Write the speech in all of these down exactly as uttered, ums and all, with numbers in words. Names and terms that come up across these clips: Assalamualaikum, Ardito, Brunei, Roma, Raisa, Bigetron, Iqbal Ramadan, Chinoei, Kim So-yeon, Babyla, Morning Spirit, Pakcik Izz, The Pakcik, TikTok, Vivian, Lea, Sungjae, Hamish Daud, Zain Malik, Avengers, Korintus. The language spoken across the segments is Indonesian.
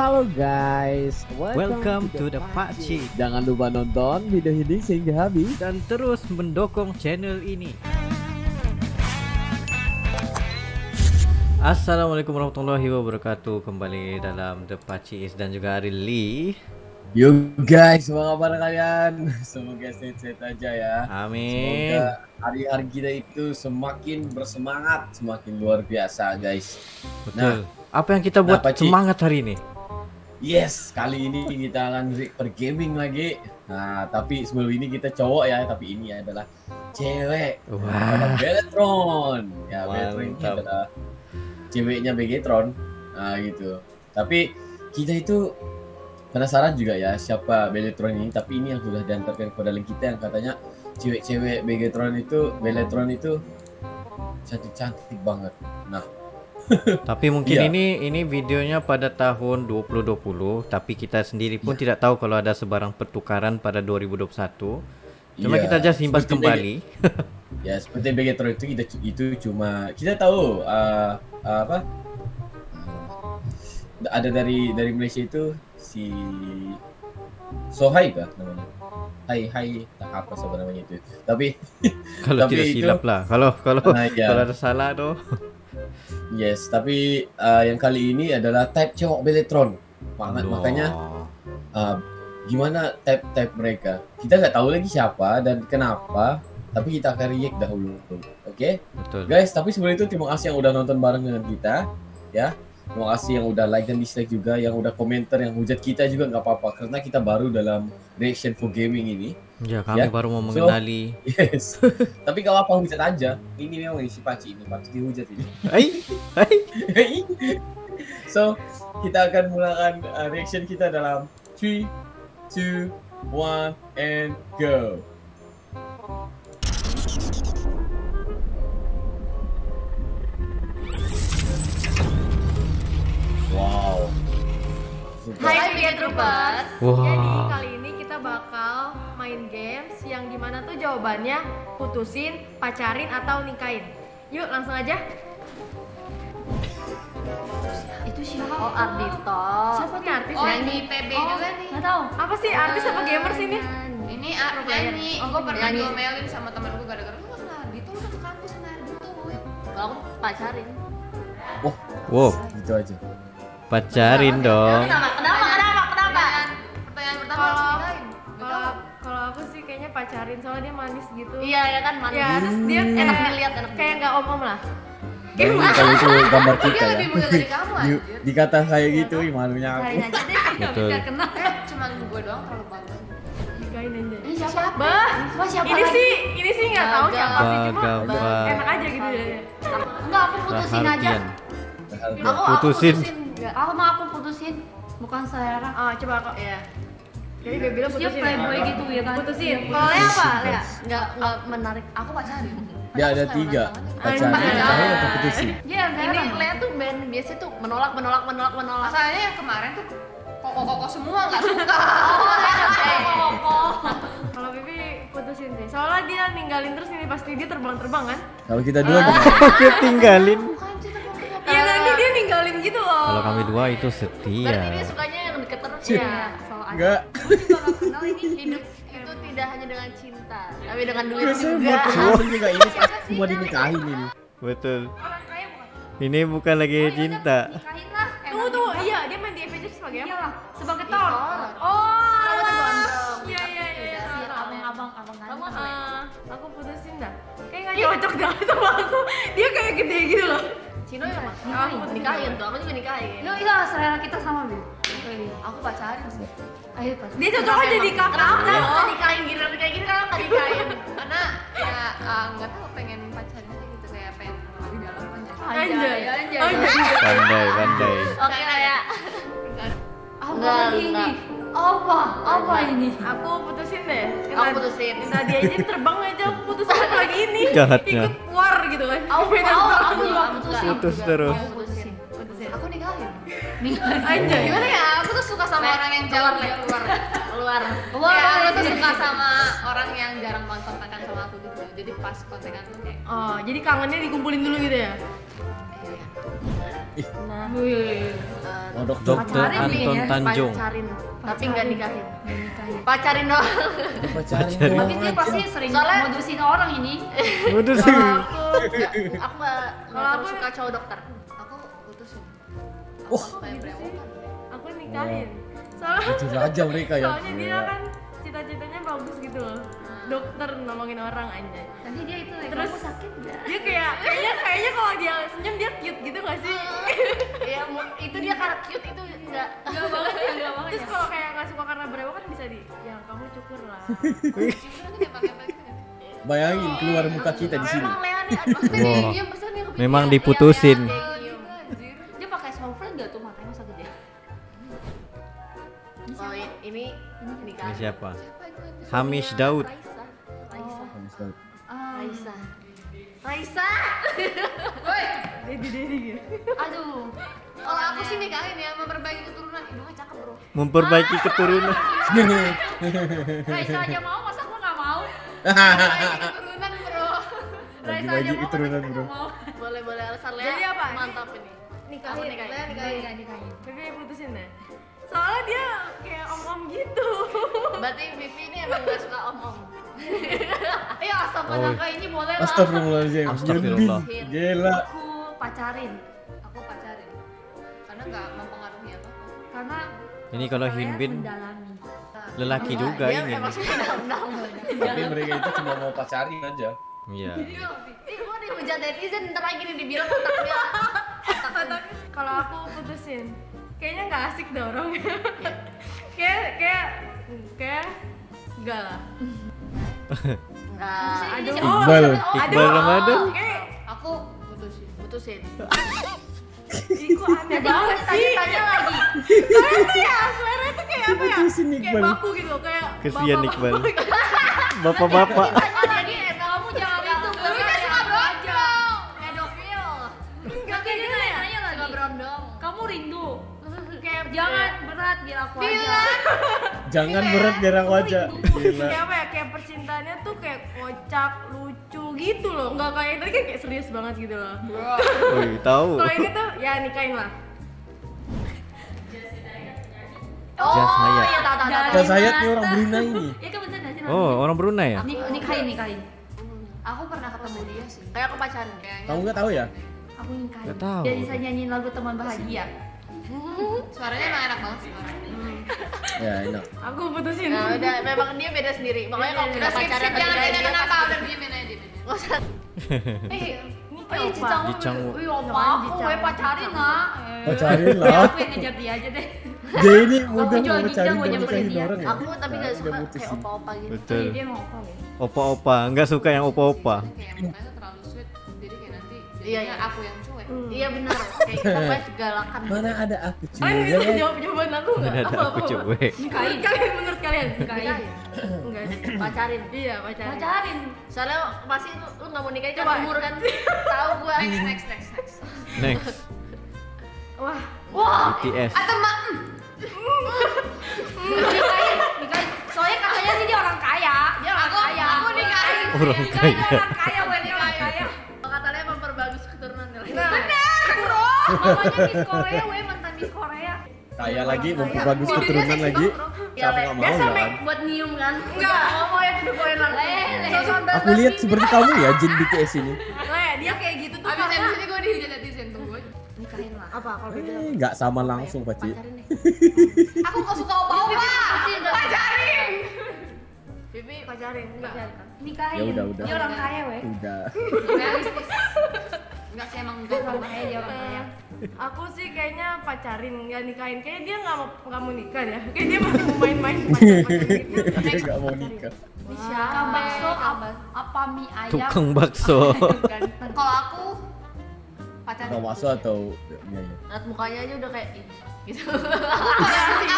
Halo guys, welcome, welcome to the Pakcik. Jangan lupa nonton video ini sehingga habis dan terus mendukung channel ini. Assalamualaikum warahmatullahi wabarakatuh. Kembali dalam The Pakcik Izz dan juga hari Lea. Yo guys, apa kabar kalian? Semoga sehat-sehat aja ya. Amin. Semoga hari-hari kita itu semakin bersemangat, semakin luar biasa guys. Betul. Nah, apa yang kita buat nah, semangat hari ini? Yes, kali ini kita lanjut bergaming lagi. Nah, tapi sebelum ini kita cowok ya, tapi ini adalah cewek. Wah. Bigetron. Ya, Bigetron itu adalah ceweknya Bigetron. Nah, gitu. Tapi kita itu penasaran juga ya siapa Bigetron ini, tapi ini yang sudah diantarkan kepada link kita yang katanya cewek-cewek Bigetron itu Bigetron itu cantik-cantik banget. Nah, tapi mungkin iya. ini ini videonya pada tahun dua ribu dua puluh, tapi kita sendiri pun yeah. tidak tahu kalau ada sebarang pertukaran pada dua ribu dua puluh satu. Cuma yeah. kita aja simpan kembali. Ya, seperti Bigetron itu kita itu cuma kita tahu uh, uh, apa ada dari dari Malaysia itu si Sohai kah namanya? Hai hai apa sebenarnya itu? Tapi kalau tidak silap lah. Kalau kalau nah, ya. kalau ada salah tuh. Yes, tapi uh, yang kali ini adalah type cewek Bigetron. Banget oh. makanya uh, gimana type type mereka? Kita nggak tahu lagi siapa dan kenapa, tapi kita akan react dahulu. Oke? Okay? Betul. Guys, tapi sebelum itu terima kasih yang udah nonton bareng dengan kita ya. Terima kasih yang udah like dan dislike juga, yang udah komentar, yang hujat kita juga nggak apa-apa karena kita baru dalam reaction for gaming ini. Ya, kami ya? baru mau mengenali. So, yes. Tapi kalau apa hujat aja, ini memang si Pakcik ini, Pakcik dihujat ini. Hai, hai, hai. So, kita akan mulakan uh, reaction kita dalam three, two, one, and go. Wow. Hai Bigetropers. Wow. Jadi kali ini kita bakal main games yang dimana tuh jawabannya putusin, pacarin atau nikahin. Yuk langsung aja. Itu siapa? Oh Ardito. Siapa nih artis? Oh ini P B oh, juga nih. Gak tau. Apa sih artis uh, apa gamers ini? Ini Ardi. Oh gue pernah diomelin sama temen gue gara-gara lu kenal Ardito, lu ke kampus sama Ardito. Kalau aku pacarin. Wah. Wow. Gitu aja. Pacarin dong. Kenapa? Kenapa? Kenapa? Kenapa? Pertanyaan pertama lain. Kalau kalau aku sih kayaknya pacarin soalnya dia manis gitu. Iya ya kan manis. Ya, terus dia enak dilihat, enak kayak nggak om-om lah. Gimana? Kalau itu gambar kita ya. Dikata kayak gitu, malunya aku. Betul. Cuma gue doang terlalu bagus. Nikahin aja. Ini siapa? Siapa? Ini sih, ini sih nggak tahu siapa sih cuma enak aja gitu ya. Enggak, aku putusin aja. Aku putusin. Aku mau aku putusin, bukan selera. Ah, coba kok ya. Jadi dia bilang putusin. Dia playboy gitu ya kan. Putusin. Kalau Lea apa? Lea enggak enggak menarik. Aku pacarin. Dia ada tiga. Pacarin, nikahin atau putusin. Iya, ini Lea tuh band biasa tuh menolak menolak menolak menolak. Asalnya yang kemarin tuh koko-koko semua enggak suka. Koko-koko. Kalau Bibi putusin sih. Soalnya dia ninggalin terus ini pasti dia terbang-terbang kan? Kalau kita dua gimana? Dia tinggalin. Iya nanti dia ninggalin gitu loh. Kalau kami dua itu setia. Berarti dia sukanya yang deket terus ya. Soal enggak. Kalau kenal ini hidup itu tidak hanya dengan cinta, tapi dengan duit juga. Betul juga ini semua dinikahin ini. Betul. Ini bukan lagi cinta. Tunggu tunggu, iya dia main di Avengers sebagai apa? Sebagai Thor. Oh alah. Iya iya iya. Abang-abang kan. Aku putusin dah. Kayak nggak cocok dah sama aku. Dia kayak gede gitu loh. Chinoei ya, aku nikahin tuh, aku juga nikahin. Yo, iya selera kita sama Bi. Aku pacarin sih. Ayo pacarin. Dia cocok aja di kakak. Kalau nikahin gini kayak gini kalau nggak nikahin. Karena ya nggak tahu pengen pacarin gitu kayak pengen lebih dalam aja. Anjay, anjay. Pandai, pandai. Oke kayak. Apa ini? Apa? Apa ini? Aku putusin deh. Aku putusin. Tadi aja terbang aja aku putusin lagi ini. Ikut war gitu kan. Aku putus terus. Aku nikahin. Nikahin. Gimana ya? Aku tuh suka sama orang yang jalan keluar. keluar keluar ya, aku tuh suka sama orang yang jarang banget kontakan sama aku gitu, jadi pas kontakan tuh kayak oh jadi kangennya dikumpulin dulu gitu ya. Nah, wih, uh, dokter Anton ya, Tanjung, pacarin, tapi nggak nikahin, pacarin doang. Pacarin, tapi dia pasti sering modusin orang ini. Modusin. Aku nggak suka cowok dokter, aku putusin. Oh, aku nikahin. Soalnya itu aja mereka ya. Soalnya dia kan cita-citanya bagus gitu loh. Dokter ngomongin orang aja. Nanti dia itu like, terus sakit nggak? Dia kayak kayaknya kayaknya kalau dia senyum dia cute gitu nggak sih? Iya, uh, itu dia karena cute itu nggak nggak banget ya, nggak banget. Terus kalau kayak nggak suka karena berewok kan bisa di, ya kamu cukur lah. Bayangin keluar muka kita di sini. Memang Lea nih, dia pesan nih. Memang diputusin. Dia pakai softlens nggak tuh matanya sakit ya? Oh ini ini siapa? Hamish Daud. Raisa, Raisa, woi, dedi dedi gitu. Aduh, kalau aku sih nikahin ya, memperbaiki keturunan, hidungnya cakep bro. Memperbaiki ah, keturunan. Raisa aja mau, masa aku nggak mau? Memperbaiki keturunan bro. Raisa aja mau, keturunan bro. Boleh boleh alasan Lea. Jadi apa? Mantap ini. Nikahin, nikahin, nikahin, nikahin. Tapi putusin deh. Soalnya dia kayak om-om gitu. Berarti Vivi ini emang gak suka om-om. Iya, astagfirullah ini boleh lah. Astagfirullahaladzim. Astagfirullah. Gila. Aku pacarin. Aku pacarin. Karena gak mempengaruhi apa. Karena ini kalau Hinbin lelaki juga ingin. Tapi mereka itu cuma mau pacarin aja. Iya. Ih, gua dihujat netizen ntar lagi nih dibilang otaknya. Kalau aku putusin kayaknya nggak asik dorong. kayak kayak kayak enggak lah. Enggak. Aduh, Iqbal, oh, Iqbal Ramadan. Kayak aku putusin, putusin. Iku aneh banget sih. Tanya lagi. Soalnya tuh ya, selera tuh kayak apa ya? Kayak baku gitu loh, kayak kesian Iqbal. Bapak-bapak. Tanya lagi, eh kamu jangan itu. Kamu kan suka berondong. Pedofil. Enggak kayak gitu ya. Tanya lagi. Kamu rindu. Jangan berat biar aku aja. Jangan berat biar aku aja. Kayak apa ya, kayak percintaannya tuh kayak kocak, lucu gitu loh. Enggak kayak tadi kan kayak serius banget gitu loh. Wih, tahu. Kalau ini tuh ya nikahin lah. Oh, iya tahu tahu. Jas Hayat nih orang Brunei nih. Iya kan beneran sih. Oh, orang Brunei ya? Nikahin, nikahin. Aku pernah ketemu dia sih. Kayak aku pacaran kayaknya. Kamu enggak tahu ya? Aku nikahin. Enggak tahu. Dia bisa nyanyiin lagu Teman Bahagia. Suaranya emang enak banget sih. Ya enak. Aku putusin. Nah udah, memang dia beda sendiri. Makanya kalau kita pacaran jangan tanya kenapa, udah diemin aja deh. Nggak usah. Eh, ini Jicangwo. Wih, opa aku gue pacarin lah. Pacarin lah. Aku yang ngejar dia aja deh. Jadi ini udah mau pacarin dia. Aku tapi nggak suka kayak opa-opa gitu. Betul. Dia mau opa ya. Opa-opa, nggak suka yang opa-opa. Kayak mukanya terlalu sweet, jadi kayak nanti. Iya, aku yang cuek. Iya benar. Kayak apa segalakan. Mana ada aku cuek? Kan itu jawab-jawaban aku enggak? Mana ada aku cuek? Nikahin. Kalian menurut kalian? Nikahin. Enggak, pacarin. Iya, pacarin. Pacarin. Soalnya pasti lu enggak mau nikahin coba umur kan. Tahu gua next next next. Next. Wah. Wah. B T S. Atau mak. Nikahin, nikahin. Soalnya katanya sih dia orang kaya. Dia orang kaya. Aku nikahin. Orang kaya. Orang kaya, orang kaya. Katanya memperbagus keturunan dari. Benar, bro. Namanya Miss Korea, we mantan Miss Korea. Kaya lagi memperbagus keturunan lagi. Siapa enggak mau ya? Buat nyium kan? Enggak, enggak mau ya tuh poin langsung. Aku lihat seperti kamu ya Jin B T S ini. Le, dia kayak gitu tuh. Habis habis ini gua dihujat netizen tuh gua. Nikahin lah. Apa kalau beda? Enggak sama langsung, Pakcik. Aku kok suka opa-opa. Pacarin. Bibi pacarin, pacarin. Nikahin. Ya udah, udah. Dia orang kaya, weh. Udah. Realistis. Enggak sih emang enggak sama kaya dia orang kaya. Aku sih kayaknya pacarin, enggak nikahin. Kayaknya dia enggak mau enggak mau nikah ya. Kayak dia masih mau main-main pacaran gitu. Dia enggak mau nikah. Tukang bakso apa mie ayam? Tukang bakso. Kalau aku pacaran. Tukang bakso atau mie ayam. Lihat mukanya aja udah kayak gitu.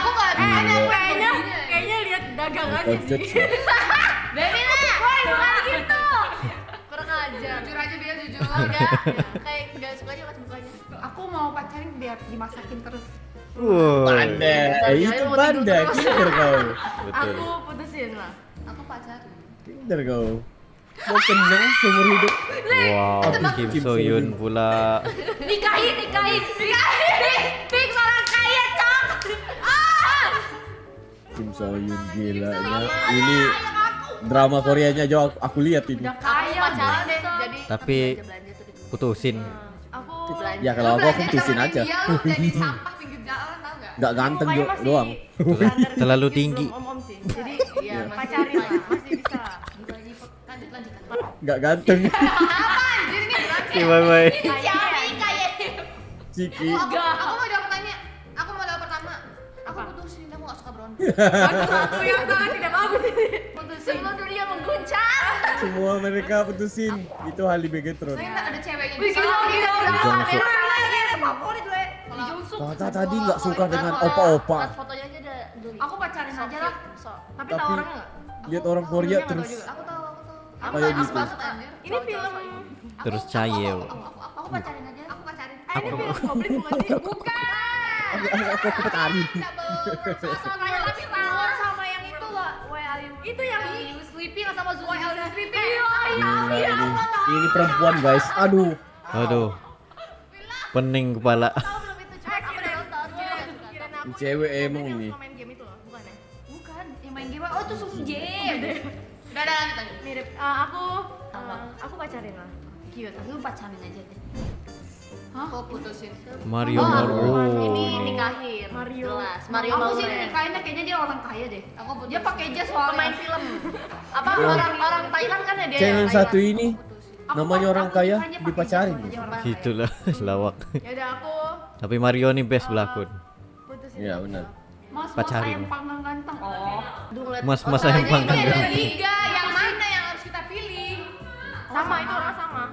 Aku kalau kayaknya kayaknya lihat dagangannya sih. Babyla, woi bukan gitu. Kurang ajar. Jujur aja dia jujur aja. Kayak enggak sukanya pas mukanya. Aku mau pacarin biar dimasakin terus. Wow. Pandai, itu pandai, pinter kau. Betul. Aku putusin lah, aku pacarin. Pinter kau. Mau kenyang seumur hidup. Wow, Kim So-yeon pula. Nikahin, nikahin, nikahin. Pik orang kaya cok. Ah. Kim So-yeon gila ya. Ini drama Koreanya aja aku lihat ini. Udah kaya jalan deh. Jadi tapi putusin. Aku ya kalau aku putusin aja. Jadi sampah pinggir jalan tau enggak? Enggak ganteng doang. Terlalu tinggi. Jadi ya pacarin lah, masih bisa. Enggak ganteng. Oke, bye-bye. Ciki. Aku, aku mau jawab pertanyaan. Aku mau jawab pertama. Aku putusin, kamu gak suka berondong. Aku yang tangan tidak bagus ini. Putusin. Semua dunia mengguncang. Semua mereka putusin. Itu hal di Bigetron. Ada ceweknya di sana. Tata tadi gak suka dengan opa-opa. Aku pacarin aja lah. Tapi tau orang gak? Lihat orang Korea terus. Aku tau. Aku kayak gitu. Ini film. Terus Cahil. Aku pacarin aja. Aku pacarin. Eh ini film komplit bukan sih? Bukan! Aku pacarin. Soalnya tapi tawar sama yang itu loh. Why are you? Itu yang You Sleeping sama Why Are You Sleeping? Ini perempuan guys. Aduh. Aduh. Pening kepala. Cewek emang nih. Main game itu loh, bukan ya? Bukan. Yang main game. Oh itu Sungjae. Udah ada lanjut aja. Mirip, uh, aku uh, aku pacarin lah. Cute, aku pacarin aja deh. Hah? Aku putusin Mario Mario oh, ini nikahin Mario jelas Mario Mario aku sih nikahinnya kayaknya dia orang kaya deh. Aku dia pakai jas soal main film. Apa orang-orang Thailand kan ya dia yang satu ini namanya orang kaya dipacarin gitu lah lawak. Ya udah aku tapi Mario nih best belakon. Iya benar. Mas-mas sayang panggang ganteng. Oh. Mas-mas sayang panggang ganteng. Tiga, yang mana yang harus kita pilih? Sama itu orang sama.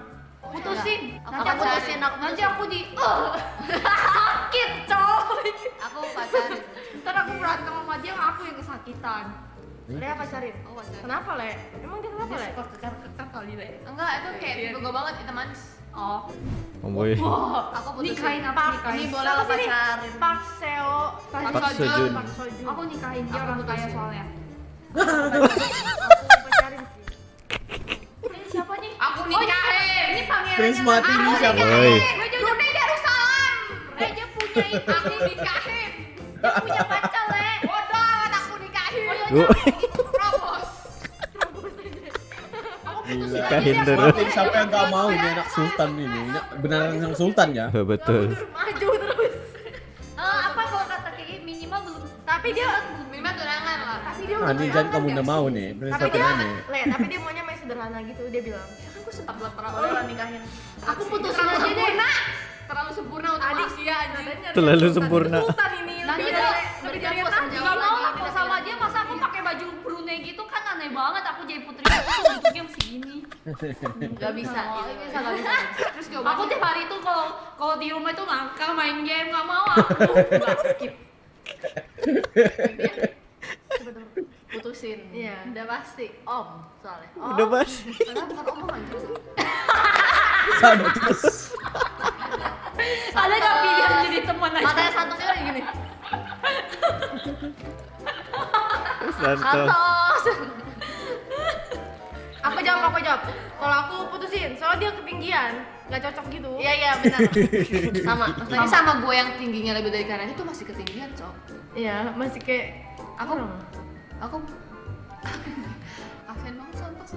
Putusin. Nanti aku putusin. Nanti aku di sakit coy. Aku pacarin. Ntar aku berantem sama dia, aku yang kesakitan. Lea pacarin. Oh pacarin. Kenapa Le? Emang dia kenapa Le? Suka kekar-kekar kali Le. Enggak, itu kayak gue banget, itu manis. Oh. Oh boy. Aku putusin. Nikahin apa? Nikahin. Boleh lo pacarin. Pak Seo. Pak Sojun. Aku nikahin dia orang kaya soalnya. Aku pacarin sih. Ini siapa nih? Aku nikahin. Ini pangeran. Prismati ini siapa? Gue jujur deh dia Rusalam. Dia punya itu. Aku nikahin. Dia punya pacar Le. Bodoh. Aku nikahin. Robos. Robos aja. Aku putusin aja. Siapa yang gak mau ini anak sultan ini. Beneran yang sultan ya? Betul. Maju terus. Apa kalau kata kayak minimal belum. Tapi dia minimal tunangan lah. Tapi dia udah tunangan. Jangan kamu udah mau nih. Tapi dia Le, tapi dia maunya main sederhana gitu. Dia bilang, ya kan gue sempat belakang orang nikahin. Aku putusin aja deh. Terlalu sempurna untuk manusia aja. Terlalu sempurna. Sultan ini. Lebih dari tadi. Gak mau lah kalau sama dia. Masa aku pakai baju Brunei gitu kan aneh banget. Aku jadi putri aku gitu game segini. Gak bisa, gak bisa, gak bisa. Terus coba aku tiap hari itu kalau kalau di rumah itu langkah main game, gak mau aku gak skip. Putusin. Iya, udah pasti om soalnya. Udah pasti. Karena bukan omongan terus. Sama terus. Ada gak pilihan jadi teman aja? Matanya santuknya udah gini. Santos. Aku jawab, aku jawab. Kalau aku putusin, soalnya dia ketinggian, nggak cocok gitu. Iya iya benar. Sama. Tapi sama gue yang tingginya lebih dari kanan itu masih ketinggian cok. Iya masih kayak. Aku. Aku. Aku emang santos.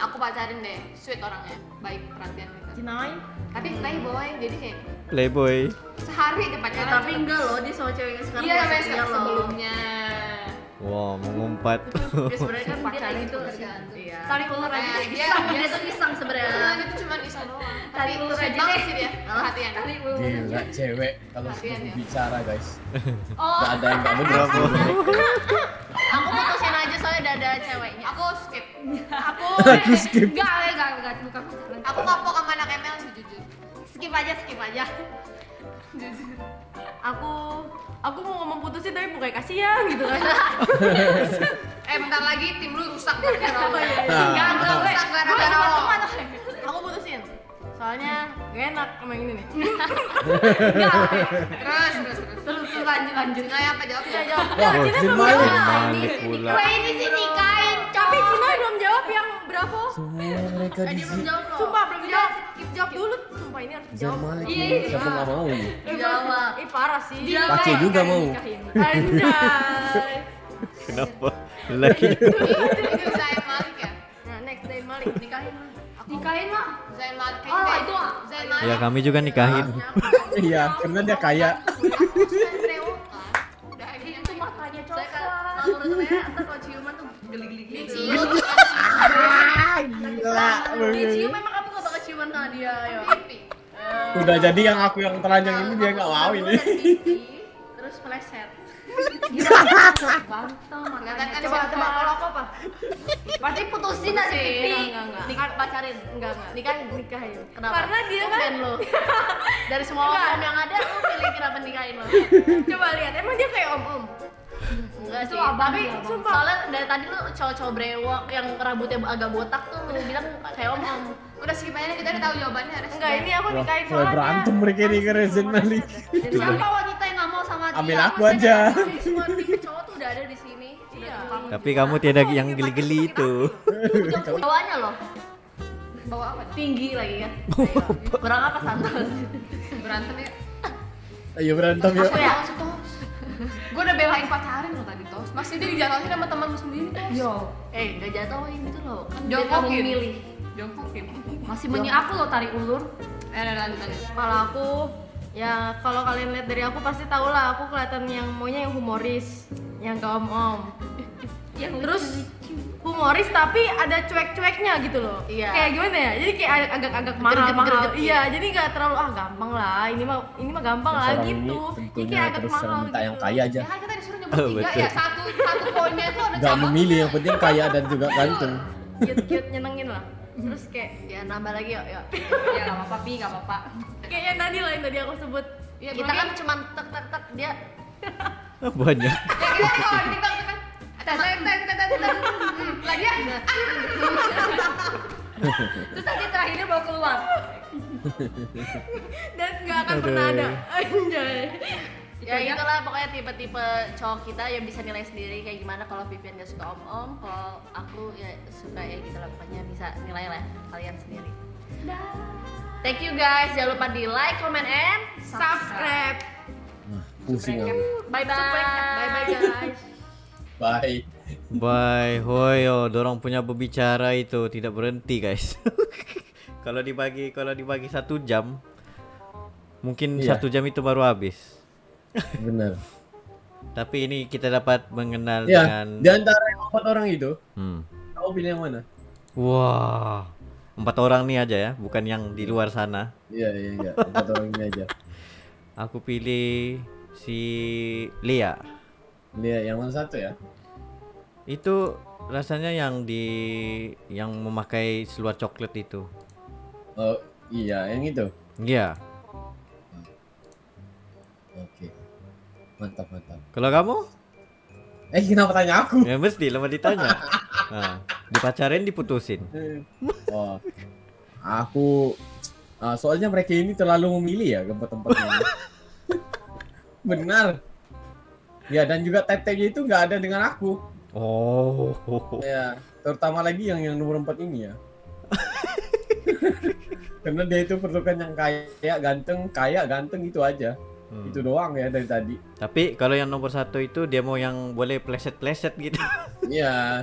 Aku pacarin deh, sweet orangnya, baik perhatian gitu. Chinoei. Tapi playboy, jadi kayak. Playboy. Sehari dia pacaran. Tapi enggak loh, dia sama cewek sekarang. Iya sama cewek sebelumnya. Wow, mengumpat. Ya sebenarnya kan pacaran itu kerjaan. Tarik ulur aja. Dia dia tuh iseng sebenarnya. Itu cuma iseng doang. Tarik ulur aja sih dia. Perhatian. Gila cewek kalau sudah bicara guys. Enggak ada yang enggak bener. Aku putusin aja soalnya dada ceweknya. Aku skip. Aku Aku skip. Enggak, enggak, enggak bukan. Aku kapok sama anak M L sih jujur. Skip aja, skip aja. Jujur. Aku Aku mau ngomong putusin tapi bukan kasihan gitu kan. Eh bentar lagi tim lu rusak gara-gara lo. Enggak, enggak rusak gara-gara lo. Aku putusin. Soalnya gak enak. sama yang ini nih. Enggak. Terus terus terus terus lanjut lanjut kayak apa jawab? Enggak jawab. Wah, kita belum jawab. Ini sih nikahin. Tapi kita belum jawab yang berapa? Semua mereka di sini. Sumpah belum jawab. Jawab dulu. Sumpah ini harus jawab. Iya, siapa enggak mau nih? Jawab. Ih, parah sih. Pakcik juga mau. Anjay. Kenapa? Lagi. Itu Zain Malik ya. Nah, next Zain Malik nikahin. Nikahin lah Zain Malik. Oh, itu Zain Malik. Ya kami juga nikahin. Iya, karena dia kaya. Udah ini itu matanya cowok. Kalau menurut saya antar kalau ciuman tuh geli-geli gitu. Gila. Dicium memang kamu enggak bakal ciuman sama dia ya. Udah jadi yang aku yang telanjang ini dia enggak mau ini. Terus meleset. Banteng, makanya coba tebak kalau aku apa? Berarti putusin aja pipi. Nikah pacarin? Enggak, enggak. Nikah nikahin. Kenapa? Karena dia kan lo. Dari semua om yang ada, lo pilih kenapa nikahin lo? Coba lihat, emang dia kayak om-om? Enggak sih, tapi sumpah. Soalnya dari tadi lo cowok-cowok brewok yang rambutnya agak botak tuh lo bilang kayak om-om. Udah skip aja, kita udah tahu jawabannya. Enggak, ini aku nikahin soalnya. Wah, berantem mereka ini ke Zain Malik. Siapa wanita yang gak mau sama dia? Ambil aku aja. Semua tipe cowok tuh udah ada di sini. Iya. Tapi kamu tidak yang geli-geli itu. Bawanya loh. Bawa apa? Tinggi lagi kan. Kurang apa santai. Berantem ya. Ayo berantem yuk. Gue udah belain pacarin lo tadi Tos. Masih dia dijatuhin sama teman lu sendiri Tos. Yo. Eh, gak jatuhin gitu loh. Kan dia kamu milih. Jongkokin. Masih menyi aku loh tarik ulur. Eh, lanjut lanjut. Kalau aku ya kalau kalian lihat dari aku pasti tau lah aku kelihatan yang maunya yang humoris, yang gak om-om. Terus humoris tapi ada cuek-cueknya gitu loh. Iya. Kayak gimana ya? Jadi kayak agak-agak mahal-mahal. Iya, jadi nggak terlalu ah gampang lah. Ini mah ini mah gampang lah gitu. Jadi kayak agak mahal gitu. Yang kaya aja. Ya kita disuruh nyebut tiga ya satu satu poinnya tuh ada. Gak memilih yang penting kaya dan juga ganteng. Cute-cute nyenengin lah. Terus kayak ya nambah lagi yuk yuk ya nggak apa-apa pi nggak apa-apa kayak yang tadi lah yang tadi aku sebut ya, kita kan cuma tek tek tek dia banyak ya kita kalau di TikTok kan tek tek tek tek lagi ya terus tadi terakhirnya bawa keluar dan nggak akan pernah ada anjay ya itulah pokoknya tipe-tipe cowok kita yang bisa nilai sendiri kayak gimana. Kalau Vivian gak suka om-om, kalau aku ya suka ya gitu lah, pokoknya bisa nilai lah kalian sendiri. Thank you guys, jangan lupa di like, comment, and subscribe. Pusing aku. Bye bye. Bye bye guys. Bye. Bye. Hoyo, dorong punya berbicara itu tidak berhenti guys. Kalau dibagi kalau dibagi satu jam, mungkin satu jam itu baru habis. Benar. Tapi ini kita dapat mengenal ya, dengan di antara empat orang itu. Hmm. Kamu pilih yang mana? Wah. Wow. Empat orang nih aja ya, bukan yang di luar sana. Iya, iya, iya. Empat orang ini aja. Aku pilih si Lea. Lea yang mana satu ya? Itu rasanya yang di yang memakai seluar coklat itu. Oh, iya, yang itu. Iya. Oke. Mantap, mantap. Kalau kamu? Eh, kenapa tanya aku? Ya mesti lama ditanya. Nah, dipacarin diputusin. Oh. Aku uh, soalnya mereka ini terlalu memilih ya tempat-tempatnya. Benar. Ya, dan juga type-type itu nggak ada dengan aku. Oh. Ya, terutama lagi yang yang nomor empat ini ya. Karena dia itu perlukan yang kaya, ganteng, kaya, ganteng itu aja. Hmm. Itu doang ya dari tadi. Tapi kalau yang nomor satu itu dia mau yang boleh pleset-pleset gitu. Iya.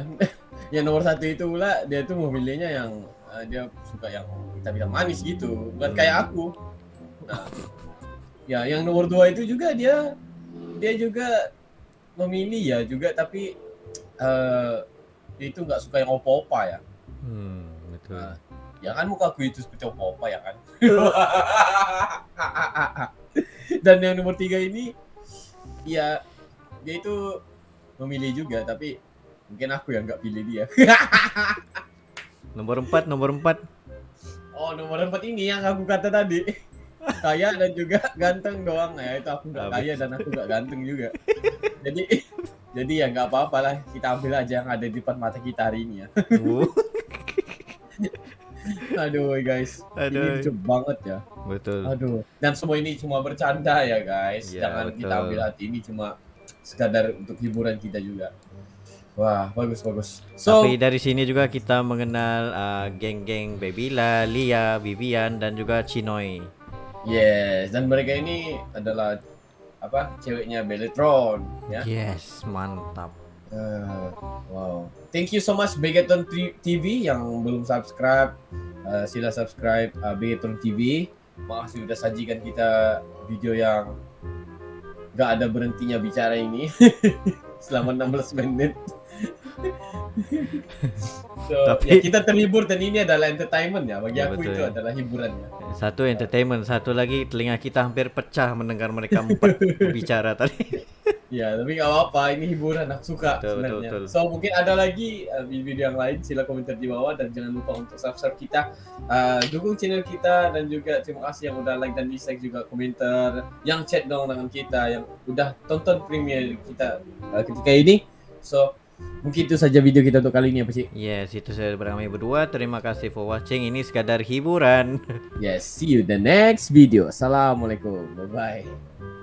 Yang nomor satu itu pula dia tuh mau pilihnya yang uh, dia suka yang kita bilang manis gitu, bukan hmm. kayak aku. Nah, ya yang nomor dua itu juga dia dia juga memilih ya juga tapi uh, dia itu nggak suka yang opa-opa ya. Hmm, betul. Nah, ya kan muka aku itu seperti opa-opa ya kan. Dan yang nomor tiga ini ya dia itu memilih juga tapi mungkin aku yang nggak pilih dia. Nomor empat nomor empat oh nomor empat ini yang aku kata tadi kaya dan juga ganteng doang ya itu aku nggak kaya dan aku nggak ganteng juga jadi jadi ya nggak apa-apa lah kita ambil aja yang ada di depan mata kita hari ini ya. Aduh guys, aduh. Ini lucu banget ya. Betul. Aduh. Dan semua ini cuma bercanda ya guys. Ya, jangan betul. Kita ambil hati, ini cuma sekadar untuk hiburan kita juga. Wah, bagus bagus. So, tapi dari sini juga kita mengenal geng-geng uh, Babyla, Lea, Vivian dan juga Chinoei. Yes, dan mereka ini adalah apa? Ceweknya Bigetron ya. Yes, mantap. Uh, wow. Thank you so much Bigetron T V yang belum subscribe. Uh, sila subscribe uh, Bigetron T V. Makasih sudah sajikan kita video yang gak ada berhentinya bicara ini selama enam belas menit. So, tapi ya kita terhibur dan ini adalah entertainment ya bagi ya, aku betul, itu ya. Adalah hiburan ya. Satu entertainment, satu lagi telinga kita hampir pecah mendengar mereka berbicara tadi. Ya tapi nggak apa-apa, ini hiburan, aku suka betul, sebenarnya. Betul, betul. So mungkin ada lagi uh, video yang lain, sila komentar di bawah dan jangan lupa untuk subscribe kita, uh, dukung channel kita dan juga terima kasih yang udah like dan dislike juga komentar, yang chat dong dengan kita, yang udah tonton premiere kita uh, ketika ini. So mungkin itu saja video kita untuk kali ini ya Pakcik. Yes, itu saya bersama berdua. Terima kasih for watching. Ini sekadar hiburan. Yes, see you the next video. Assalamualaikum. Bye-bye.